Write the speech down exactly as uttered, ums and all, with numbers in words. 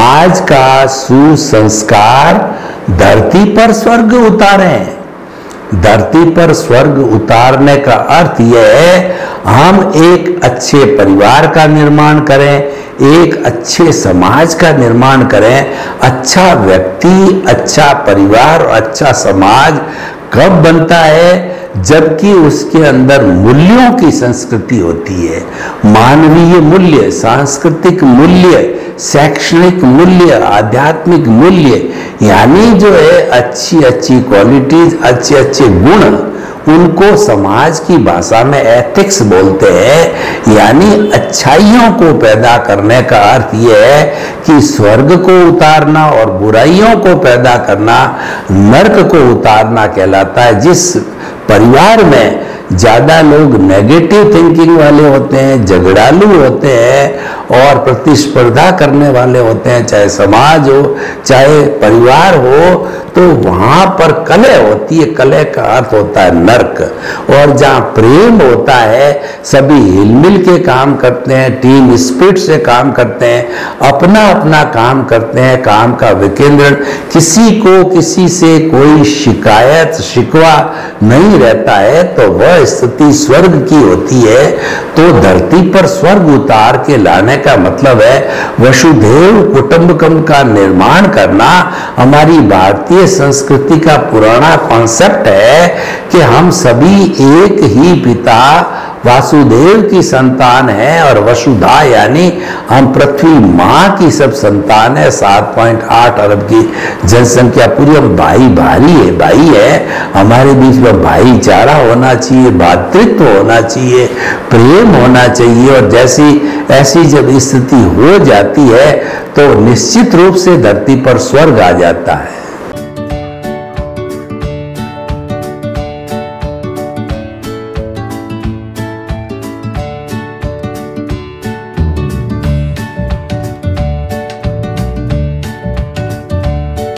आज का सुसंस्कार धरती पर स्वर्ग उतारें। धरती पर स्वर्ग उतारने का अर्थ यह है हम एक अच्छे परिवार का निर्माण करें, एक अच्छे समाज का निर्माण करें। अच्छा व्यक्ति, अच्छा परिवार और अच्छा समाज कब बनता है? जबकि उसके अंदर मूल्यों की संस्कृति होती है। मानवीय मूल्य, सांस्कृतिक मूल्य, शैक्षणिक मूल्य, आध्यात्मिक मूल्य, यानी जो है अच्छी अच्छी क्वालिटीज, अच्छे अच्छे गुण, उनको समाज की भाषा में एथिक्स बोलते हैं। यानी अच्छाइयों को पैदा करने का अर्थ यह है कि स्वर्ग को उतारना और बुराइयों को पैदा करना नरक को उतारना कहलाता है। जिस परिवार में ज़्यादा लोग नेगेटिव थिंकिंग वाले होते हैं, झगड़ालू होते हैं और प्रतिस्पर्धा करने वाले होते हैं, चाहे समाज हो चाहे परिवार हो, तो वहाँ पर कलह होती है। कलह का अर्थ होता है नरक। और जहाँ प्रेम होता है, सभी हिलमिल के काम करते हैं, टीम स्पिरिट से काम करते हैं, अपना अपना काम करते हैं, काम का विकेंद्रण, किसी को किसी से कोई शिकायत शिकवा नहीं रहता है, तो वह स्थिति स्वर्ग की होती है। तो धरती पर स्वर्ग उतार के लाने का मतलब है वसुधैव कुटुंबकम का निर्माण करना। हमारी भारतीय संस्कृति का पुराना कॉन्सेप्ट है कि हम सभी एक ही पिता वासुदेव की संतान है और वसुधा यानी हम पृथ्वी माँ की सब संतान है। सात पॉइंट आठ अरब की जनसंख्या पूरी, हम भाई भारी है, भाई है, हमारे बीच में भाईचारा होना चाहिए, भातृत्व होना चाहिए, प्रेम होना चाहिए। और जैसी ऐसी जब स्थिति हो जाती है तो निश्चित रूप से धरती पर स्वर्ग आ जाता है।